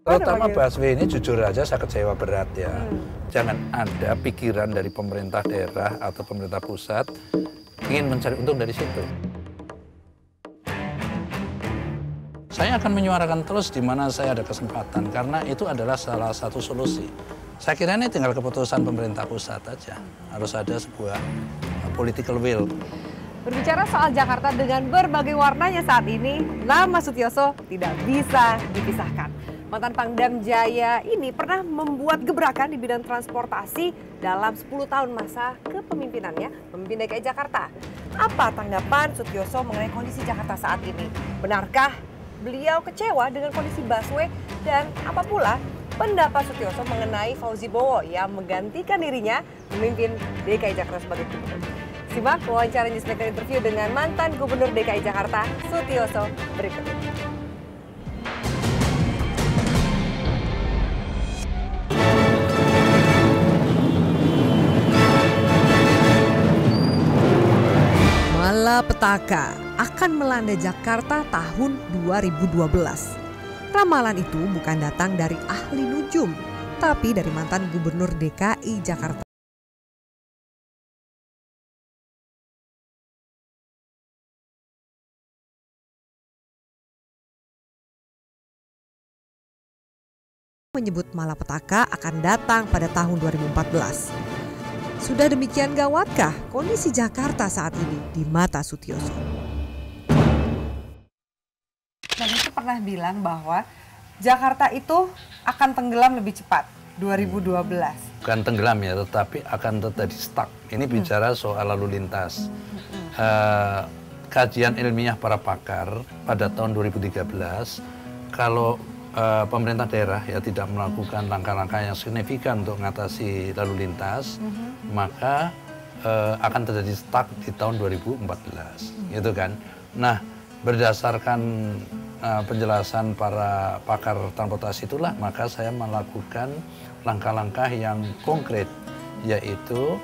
Terutama Baswe ini jujur aja saya kecewa berat ya. Jangan ada pikiran dari pemerintah daerah atau pemerintah pusat ingin mencari untung dari situ. Saya akan menyuarakan terus di mana saya ada kesempatan karena itu adalah salah satu solusi. Saya kira ini tinggal keputusan pemerintah pusat aja. Harus ada sebuah political will. Berbicara soal Jakarta dengan berbagai warnanya saat ini, nama Sutiyoso tidak bisa dipisahkan. Mantan Pangdam Jaya ini pernah membuat gebrakan di bidang transportasi dalam 10 tahun masa kepemimpinannya memimpin DKI Jakarta. Apa tanggapan Sutiyoso mengenai kondisi Jakarta saat ini? Benarkah beliau kecewa dengan kondisi busway? Dan apa pula pendapat Sutiyoso mengenai Fauzi Bowo yang menggantikan dirinya memimpin DKI Jakarta sebagai gubernur? Simak wawancara Newsmaker Interview dengan mantan Gubernur DKI Jakarta, Sutiyoso, berikut ini. Malapetaka akan melanda Jakarta tahun 2012. Ramalan itu bukan datang dari ahli nujum, tapi dari mantan Gubernur DKI Jakarta. Menyebut malapetaka akan datang pada tahun 2014. Sudah demikian gawatkah kondisi Jakarta saat ini di mata Sutiyoso? Bang Yos pernah bilang bahwa Jakarta itu akan tenggelam lebih cepat 2012. Bukan tenggelam ya, tetapi akan terjadi stuck. Ini bicara soal lalu lintas. Kajian ilmiah para pakar pada tahun 2013 kalau pemerintah daerah ya tidak melakukan langkah-langkah yang signifikan untuk mengatasi lalu lintas, maka akan terjadi stuck di tahun 2014, gitu kan. Nah, berdasarkan penjelasan para pakar transportasi itulah, maka saya melakukan langkah-langkah yang konkret, yaitu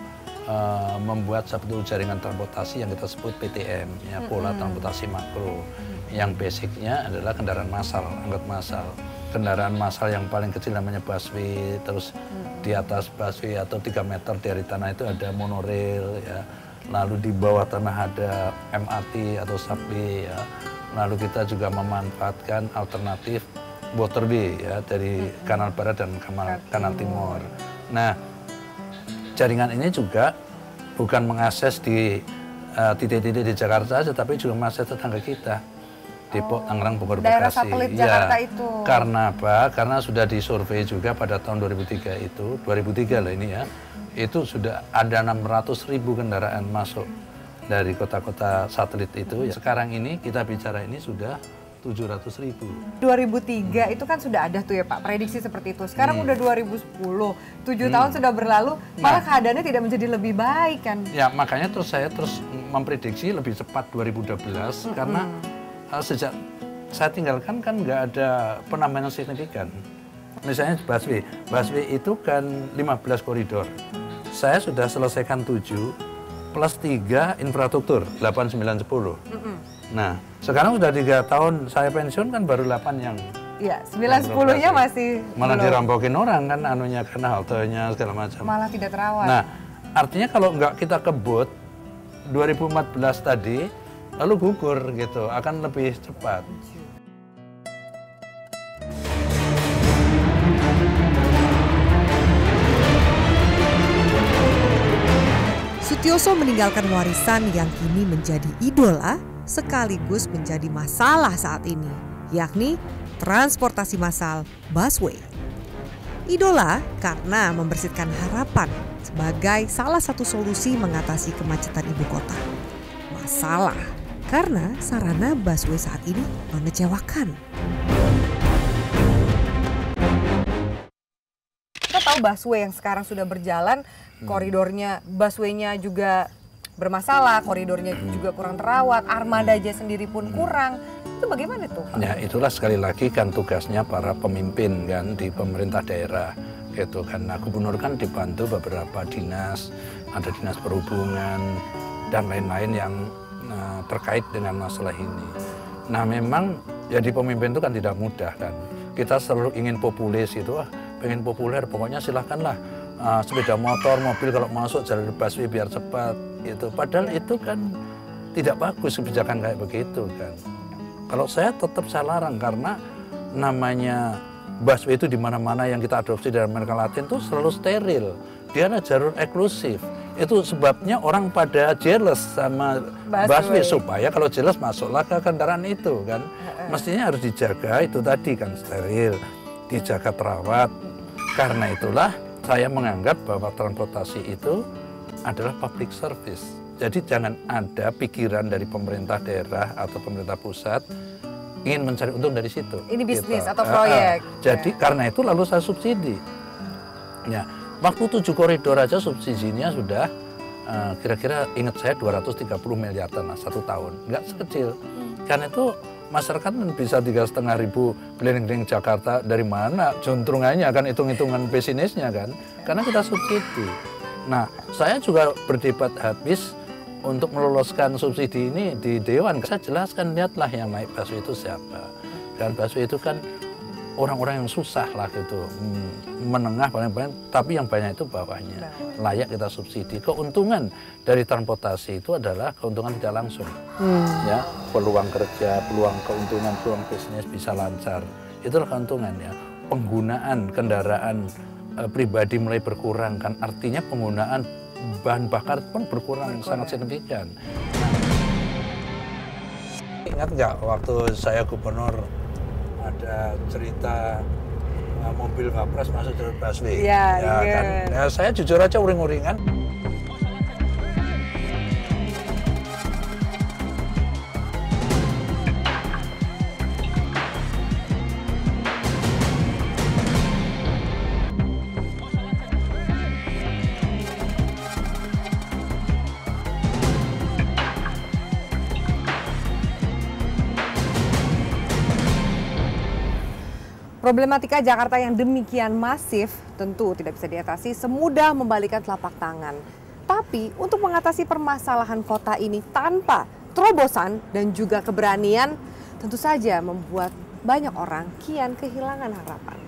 membuat satu jaringan transportasi yang kita sebut PTM, ya, pola transportasi makro. Yang basicnya adalah kendaraan massal, angkut massal. Kendaraan massal yang paling kecil namanya busway, terus di atas busway atau 3 meter dari tanah itu ada monorail, ya. Lalu di bawah tanah ada MRT atau subway, ya. Lalu kita juga memanfaatkan alternatif waterway, ya, dari kanal barat dan kanal timur. Nah, jaringan ini juga bukan mengakses di titik-titik di Jakarta saja, tapi juga mengakses tetangga kita. Depok, Tangerang, Bogor, Bekasi. Daerah satelit Jakarta ya, itu. Karena apa? Karena sudah disurvei juga pada tahun 2003 itu, 2003 lah ini ya, itu sudah ada 600.000 kendaraan masuk dari kota-kota satelit itu. Ya. Sekarang ini kita bicara ini sudah 700.000. 2003 itu kan sudah ada tuh ya Pak, prediksi seperti itu. Sekarang udah 2010, 7 tahun sudah berlalu, malah keadaannya tidak menjadi lebih baik kan? Ya makanya terus saya memprediksi lebih cepat 2012 karena sejak saya tinggalkan kan nggak ada penambahan signifikan. Misalnya busway, busway itu kan 15 koridor. Saya sudah selesaikan 7 plus 3 infrastruktur 8, 9, 10. Nah sekarang sudah 3 tahun saya pensiun kan baru 8 yang. Iya 9, 10-nya masih. Malah dirampokin orang kan anunya karena haltenya segala macam. Malah tidak terawat. Nah artinya kalau nggak kita kebut 2014 tadi. Lalu gugur gitu, akan lebih cepat. Sutiyoso meninggalkan warisan yang kini menjadi idola sekaligus menjadi masalah saat ini, yakni transportasi massal busway. Idola karena membersihkan harapan sebagai salah satu solusi mengatasi kemacetan ibu kota. Masalah karena sarana busway saat ini mengecewakan. Kita tahu busway yang sekarang sudah berjalan, koridornya, busway-nya juga bermasalah, koridornya juga kurang terawat, armada aja sendiri pun kurang. Itu bagaimana tuh? Ya itulah sekali lagi kan tugasnya para pemimpin kan di pemerintah daerah. Gitu kan. Nah, gubernur kan dibantu beberapa dinas, ada dinas perhubungan dan lain-lain yang terkait dengan masalah ini. Nah memang Jadi pemimpin itu kan tidak mudah kan. Kita selalu ingin populis itu, pengen populer, pokoknya silahkanlah sepeda motor, mobil kalau masuk jalur busway biar cepat itu. Padahal itu kan tidak bagus kebijakan kayak begitu kan. Kalau saya tetap saya larang karena namanya busway itu di mana-mana yang kita adopsi dari Amerika Latin itu selalu steril. Dia ada jalur eksklusif. Itu sebabnya orang pada jealous sama busway, supaya kalau jealous masuklah ke kendaraan itu kan. Mestinya harus dijaga itu tadi kan, steril, dijaga terawat. Karena itulah saya menganggap bahwa transportasi itu adalah public service. Jadi jangan ada pikiran dari pemerintah daerah atau pemerintah pusat ingin mencari untung dari situ. Ini bisnis gitu, atau proyek. Jadi karena itu lalu saya subsidi. Ya. Waktu 7 koridor aja subsidinya sudah kira-kira ingat saya 230 miliar tanah 1 tahun. Nggak sekecil. Karena itu masyarakat bisa 3.500 keliling-keliling Jakarta, dari mana juntrungannya kan, hitung-hitungan bisnisnya kan. Karena kita subsidi. Nah, saya juga berdebat habis untuk meloloskan subsidi ini di Dewan. Saya jelaskan, lihatlah yang naik busway itu siapa. Dan busway itu kan orang-orang yang susah lah gitu, menengah paling-paling, tapi yang banyak itu bawahnya, layak kita subsidi. Keuntungan dari transportasi itu adalah keuntungan tidak langsung, ya, peluang kerja, peluang keuntungan, peluang bisnis bisa lancar, itulah keuntungan ya. Penggunaan kendaraan pribadi mulai berkurang kan, artinya penggunaan bahan bakar pun berkurang sangat signifikan. Ingat nggak waktu saya gubernur? Ada cerita mobil Bapres masuk jalur busway. Ya, ya kan. Ya, saya jujur aja uring-uringan. Problematika Jakarta yang demikian masif tentu tidak bisa diatasi semudah membalikkan telapak tangan. Tapi untuk mengatasi permasalahan kota ini tanpa terobosan dan juga keberanian, tentu saja membuat banyak orang kian kehilangan harapan.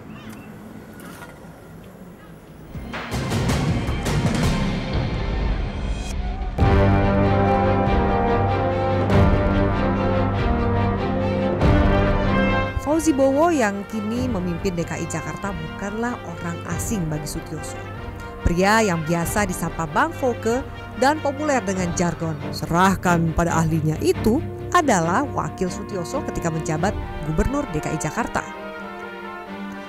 Fauzi Bowo yang kini memimpin DKI Jakarta bukanlah orang asing bagi Sutiyoso. Pria yang biasa disapa Bang Foke dan populer dengan jargon serahkan pada ahlinya itu adalah wakil Sutiyoso ketika menjabat Gubernur DKI Jakarta.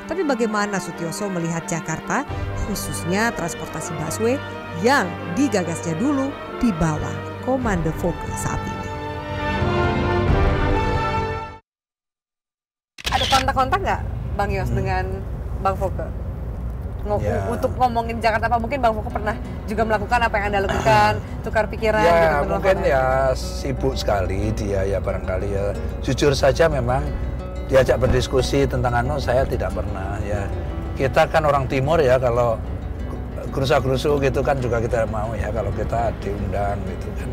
Tapi bagaimana Sutiyoso melihat Jakarta, khususnya transportasi busway yang digagasnya dulu di bawah komando Foke saat ini? Kontak nggak Bang Yos dengan Bang Foke untuk ngomongin Jakarta? Apa mungkin Bang Foke pernah juga melakukan apa yang Anda lakukan, tukar pikiran? Ya gitu, mungkin ya sibuk sekali dia ya barangkali ya. Jujur saja memang diajak berdiskusi tentang saya tidak pernah ya. Kita kan orang timur ya, kalau gerusa-gerusu gitu kan juga kita mau ya, kalau kita diundang gitu kan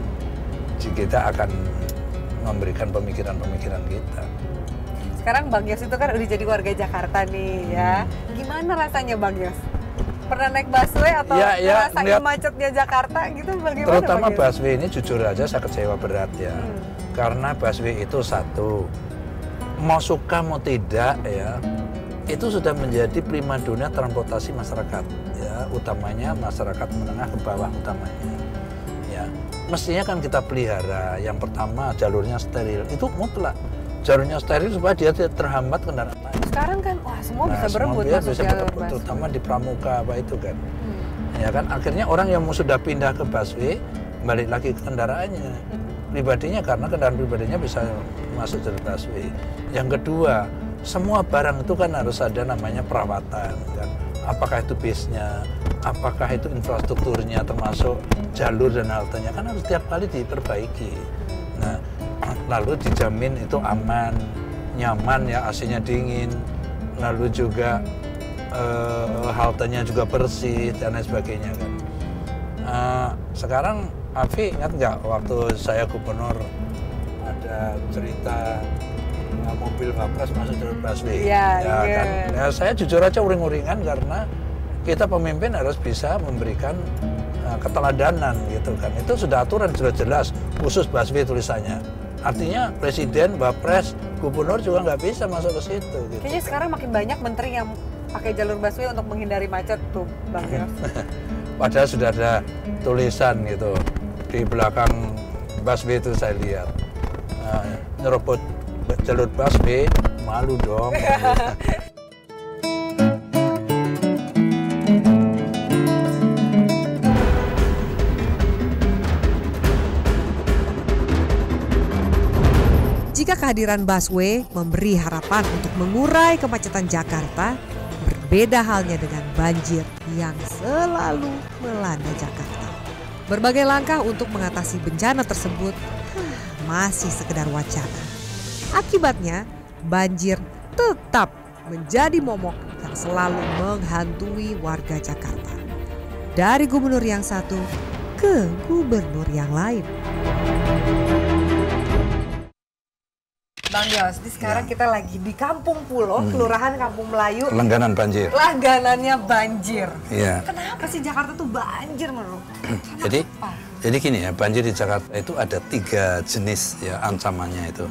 kita akan memberikan pemikiran-pemikiran kita. Sekarang Bang Yos itu kan udah jadi warga Jakarta nih ya. Gimana rasanya Bang Yos? Pernah naik busway atau ngerasain macetnya Jakarta gitu bagaimana? Terutama busway ini jujur aja saya kecewa berat ya. Karena busway itu satu, mau suka mau tidak ya, itu sudah menjadi primadona transportasi masyarakat ya, utamanya masyarakat menengah ke bawah utamanya. Ya, mestinya kan kita pelihara. Yang pertama jalurnya steril, itu mutlak. Jalurnya steril supaya dia tidak terhambat kendaraan. Sekarang kan wah semua bisa berebut, terutama di Pramuka apa itu kan. Ya kan akhirnya orang yang sudah pindah ke busway balik lagi ke kendaraannya pribadinya, karena kendaraan pribadinya bisa masuk jalur busway. Yang kedua, semua barang itu kan harus ada namanya perawatan kan. Apakah itu bisnya, apakah itu infrastrukturnya termasuk jalur dan haltenya kan harus tiap kali diperbaiki. Nah, lalu dijamin itu aman, nyaman ya, AC-nya dingin, lalu juga haltenya juga bersih dan lain sebagainya kan. Sekarang Afi ingat nggak waktu saya gubernur ada cerita mobil Bapres masuk jalur busway. Ya, kan? Nah, saya jujur aja uring-uringan karena kita pemimpin harus bisa memberikan keteladanan gitu kan. Itu sudah aturan, sudah jelas khusus busway tulisannya. Artinya presiden, Bapres, gubernur juga nggak bisa masuk ke situ. Gitu. Kayaknya sekarang makin banyak menteri yang pakai jalur busway untuk menghindari macet tuh, Bang Yos. Padahal sudah ada tulisan gitu di belakang busway itu saya lihat. Nah, nyerobot jalur busway malu dong. Jika kehadiran busway memberi harapan untuk mengurai kemacetan Jakarta, beda halnya dengan banjir yang selalu melanda Jakarta. Berbagai langkah untuk mengatasi bencana tersebut masih sekedar wacana. Akibatnya, banjir tetap menjadi momok yang selalu menghantui warga Jakarta. Dari gubernur yang satu ke gubernur yang lain. Bang Yos, sekarang kita lagi di Kampung Pulo, Kelurahan Kampung Melayu. Langganan banjir. Langganannya banjir. Iya. Kenapa sih Jakarta tuh banjir menurut? Jadi gini ya, banjir di Jakarta itu ada 3 jenis ya ancamannya itu.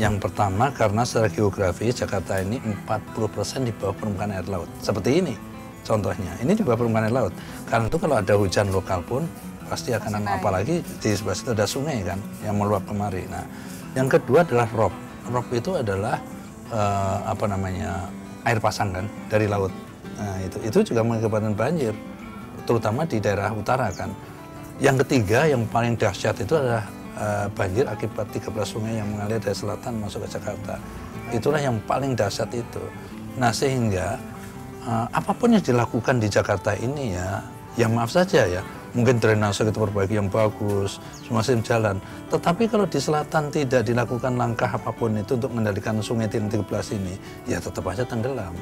Yang pertama karena secara geografi Jakarta ini 40% di bawah permukaan air laut. Seperti ini contohnya. Ini di bawah permukaan air laut. Karena itu kalau ada hujan lokal pun pasti akan apalagi di sebelah situ ada sungai kan yang meluap kemari. Nah, yang kedua adalah rob. Rob itu adalah air pasang kan dari laut. Nah, itu juga mengakibatkan banjir, terutama di daerah utara kan. Yang ketiga yang paling dahsyat itu adalah banjir akibat 13 sungai yang mengalir dari selatan masuk ke Jakarta. Itulah yang paling dahsyat itu. Nah sehingga apapun yang dilakukan di Jakarta ini ya maaf saja ya. Mungkin drainase kita perbaiki yang bagus, semua sistem jalan. Tetapi kalau di selatan tidak dilakukan langkah apapun itu untuk mengendalikan sungai Tilang 13 ini, ya tetap aja tenggelam.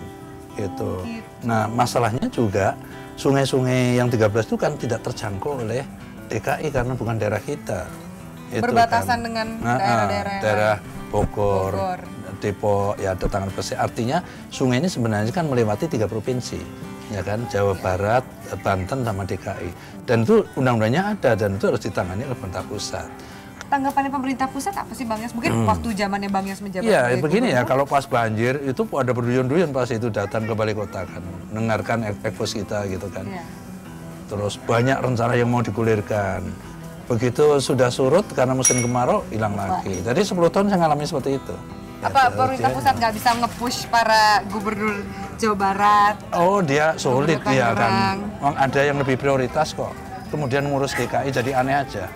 Gitu. Nah, masalahnya juga sungai-sungai yang 13 itu kan tidak terjangkau oleh DKI karena bukan daerah kita. Berbatasan kan. Dengan daerah-daerah Bogor, Depok, ya datangan Gresik. Artinya sungai ini sebenarnya kan melewati 3 provinsi. Ya kan, Jawa Barat, Banten, sama DKI. Dan itu undang-undangnya ada, dan itu harus ditangani oleh pemerintah pusat. Tanggapannya pemerintah pusat apa sih Bang Yos? Mungkin waktu zamannya Bang Yos menjabat. Iya, begini ya, kalau pas banjir, itu ada berduyun-duyun pas itu datang ke balai kota kan. Mendengarkan ekspos kita gitu kan. Ya. Terus banyak rencana yang mau digulirkan. Begitu sudah surut karena musim kemarau, hilang lagi. Jadi 10 tahun saya ngalami seperti itu. Apa pemerintah pusat nggak bisa nge-push para gubernur Jawa Barat? Oh, dia sulit dia kan. Ada yang lebih prioritas kok. Kemudian ngurus DKI jadi aneh aja.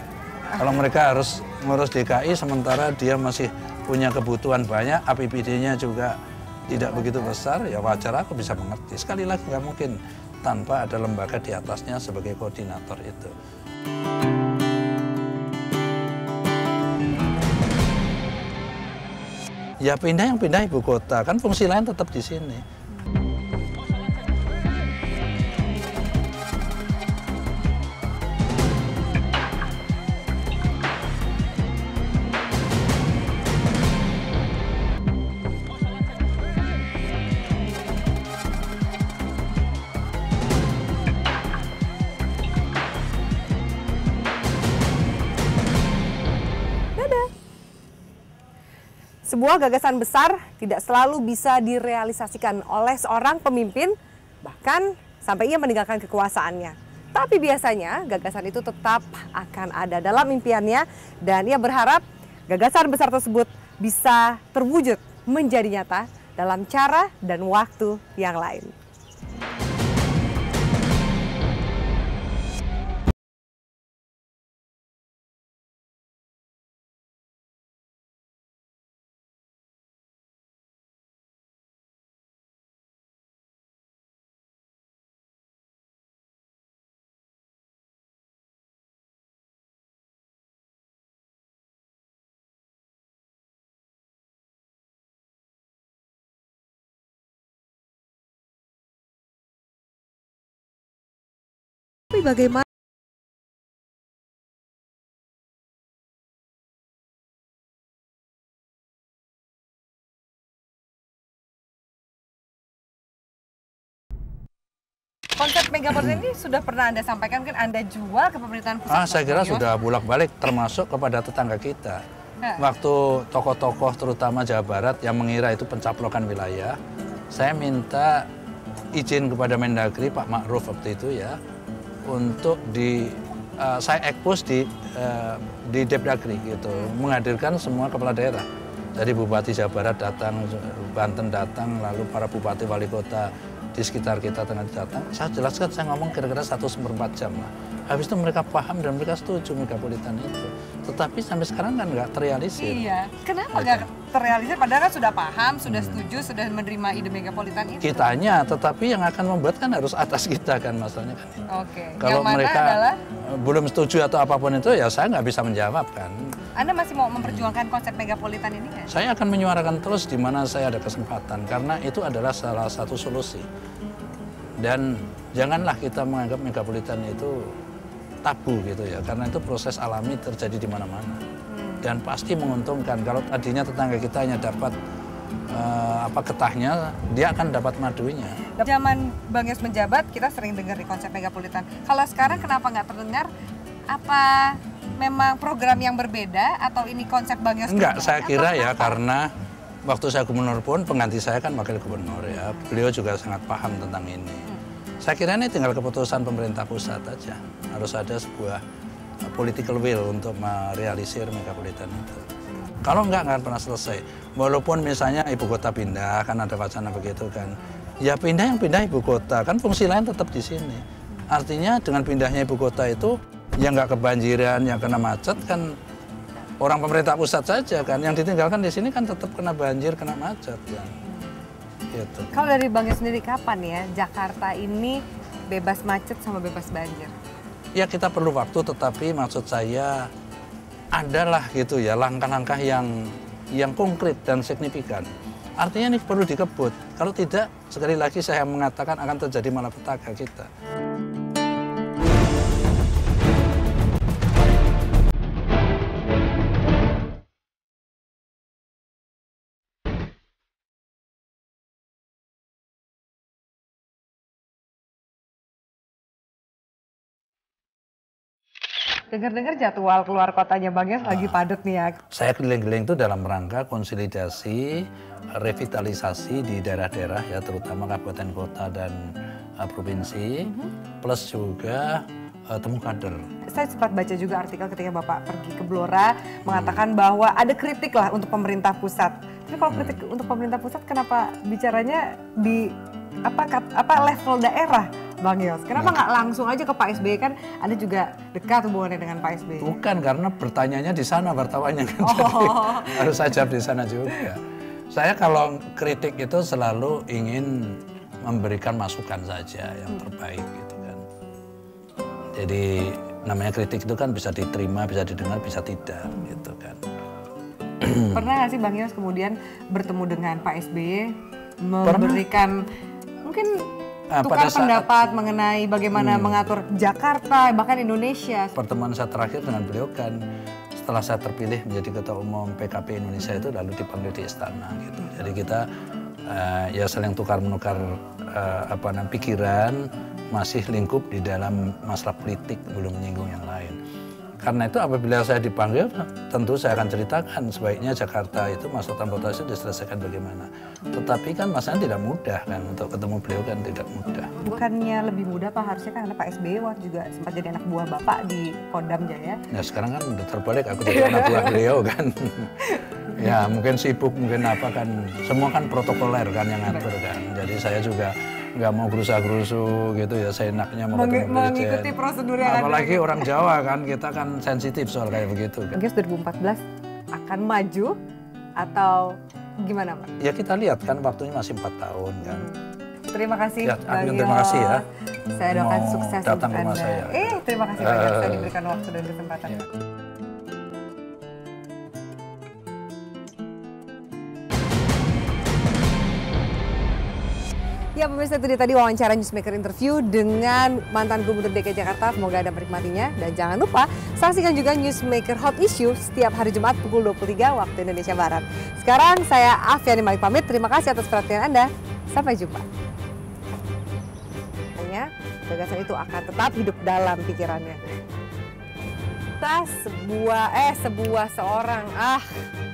Kalau mereka harus ngurus DKI sementara dia masih punya kebutuhan banyak, APBD-nya juga tidak begitu besar, ya wajar aku bisa mengerti. Sekali lagi nggak mungkin tanpa ada lembaga di atasnya sebagai koordinator itu. Ya pindah ibu kota, kan fungsi lain tetap di sini. Sebuah gagasan besar tidak selalu bisa direalisasikan oleh seorang pemimpin, bahkan sampai ia meninggalkan kekuasaannya. Tapi biasanya gagasan itu tetap akan ada dalam impiannya dan ia berharap gagasan besar tersebut bisa terwujud menjadi nyata dalam cara dan waktu yang lain. Tapi bagaimana Konsep Megapolitan ini sudah pernah Anda sampaikan, kan Anda jual ke pemerintahan pusat? Saya kira sudah bolak-balik, termasuk kepada tetangga kita. Waktu tokoh-tokoh terutama Jawa Barat yang mengira itu pencaplokan wilayah, saya minta izin kepada Mendagri, Pak Ma'ruf waktu itu ya, untuk saya ekpus di Depdagri gitu, menghadirkan semua kepala daerah. Jadi Bupati Jawa Barat datang, Banten datang, lalu para Bupati Wali Kota di sekitar kita tengah datang, saya jelaskan, saya ngomong kira-kira 1/4 jam lah. Habis itu mereka paham dan mereka setuju Megapolitan itu. Tetapi sampai sekarang kan nggak terrealisir. Iya, kenapa nggak terrealisir? Padahal kan sudah paham, sudah setuju, sudah menerima ide Megapolitan itu. Kitanya, tetapi yang akan membuat kan harus atas kita kan masalahnya kan. Oke. Kalau mereka adalah belum setuju atau apapun itu, ya saya nggak bisa menjawab kan. Anda masih mau memperjuangkan konsep Megapolitan ini kan? Saya akan menyuarakan terus di mana saya ada kesempatan, karena itu adalah salah satu solusi. Dan janganlah kita menganggap Megapolitan itu tabu gitu ya, karena itu proses alami terjadi di mana-mana. Dan pasti menguntungkan. Kalau tadinya tetangga kita hanya dapat ketahnya, dia akan dapat madunya. Zaman Bang Yos menjabat, kita sering dengar di konsep Megapolitan. Kalau sekarang kenapa nggak terdengar? Apa memang program yang berbeda atau ini konsep Bang Yos? Enggak, saya kira ya karena waktu saya gubernur pun pengganti saya kan wakil gubernur ya. Beliau juga sangat paham tentang ini. Saya kira ini tinggal keputusan pemerintah pusat aja. Harus ada sebuah political will untuk merealisir Megapolitan itu. Kalau enggak akan pernah selesai. Walaupun misalnya ibu kota pindah, kan ada wacana begitu kan. Ya pindah yang pindah ibu kota, kan fungsi lain tetap di sini. Artinya dengan pindahnya ibu kota itu, yang nggak kebanjiran, yang kena macet kan orang pemerintah pusat saja kan, yang ditinggalkan di sini kan tetap kena banjir, kena macet kan. Gitu. Kalau dari Bang Yos sendiri kapan ya Jakarta ini bebas macet sama bebas banjir? Ya kita perlu waktu, tetapi maksud saya adalah gitu ya langkah-langkah yang konkret dan signifikan. Artinya ini perlu dikebut. Kalau tidak, sekali lagi saya mengatakan akan terjadi malapetaka kita. Dengar-dengar jadwal keluar kotanya Bang Yos lagi padat nih ya. Saya keliling-keliling itu dalam rangka konsolidasi, revitalisasi di daerah-daerah ya, terutama kabupaten kota dan provinsi, plus juga temu kader. Saya sempat baca juga artikel ketika Bapak pergi ke Blora, mengatakan bahwa ada kritik lah untuk pemerintah pusat. Tapi kalau kritik untuk pemerintah pusat, kenapa bicaranya di apa level daerah? Bang Yos, kenapa nggak langsung aja ke Pak SBY, kan Anda juga dekat hubungannya dengan Pak SBY? Bukan, karena pertanyaannya di sana wartawannya kan, harus saya jawab di sana juga. Saya kalau kritik itu selalu ingin memberikan masukan saja yang terbaik gitu kan. Jadi namanya kritik itu kan bisa diterima, bisa didengar, bisa tidak gitu kan. Pernah nggak sih Bang Yos kemudian bertemu dengan Pak SBY memberikan mungkin tukar pendapat mengenai bagaimana mengatur Jakarta, bahkan Indonesia? Pertemuan saya terakhir dengan beliau kan setelah saya terpilih menjadi Ketua Umum PKP Indonesia itu, lalu dipanggil di istana gitu. Jadi kita ya saling tukar-menukar pikiran, masih lingkup di dalam masalah politik, belum menyinggung yang lain. Karena itu apabila saya dipanggil, tentu saya akan ceritakan sebaiknya Jakarta itu masalah transportasi diselesaikan bagaimana. Tetapi kan masalahnya tidak mudah kan, untuk ketemu beliau kan tidak mudah. Bukannya lebih mudah Pak, harusnya kan Pak SBY waktu juga sempat jadi anak buah Bapak di Kodam Jaya. Nah sekarang kan udah terbalik, aku jadi anak buah beliau kan. Ya mungkin sibuk, mungkin apa kan, semua kan protokoler kan yang ngatur kan. Jadi saya juga nggak mau gerusa-gerusu gitu ya, seenaknya mau mengikuti prosedur yang ada. Apalagi orang Jawa kan, kita kan sensitif soal kayak begitu kan. Guys, 2014 akan maju atau gimana Pak? Ya kita lihat kan, waktunya masih 4 tahun kan. Terima kasih ya, terima kasih ya. Saya doakan sukses untuk Anda. Terima kasih banyak sudah diberikan waktu dan kesempatan. Ya. Ya pemirsa, itu dia tadi wawancara Newsmaker Interview dengan mantan Gubernur DKI Jakarta. Semoga Anda menikmatinya dan jangan lupa saksikan juga Newsmaker Hot Issue setiap hari Jumat pukul 23 waktu Indonesia Barat. Sekarang saya Afiani Malik pamit. Terima kasih atas perhatian Anda. Sampai jumpa. gagasan itu akan tetap hidup dalam pikirannya. Seorang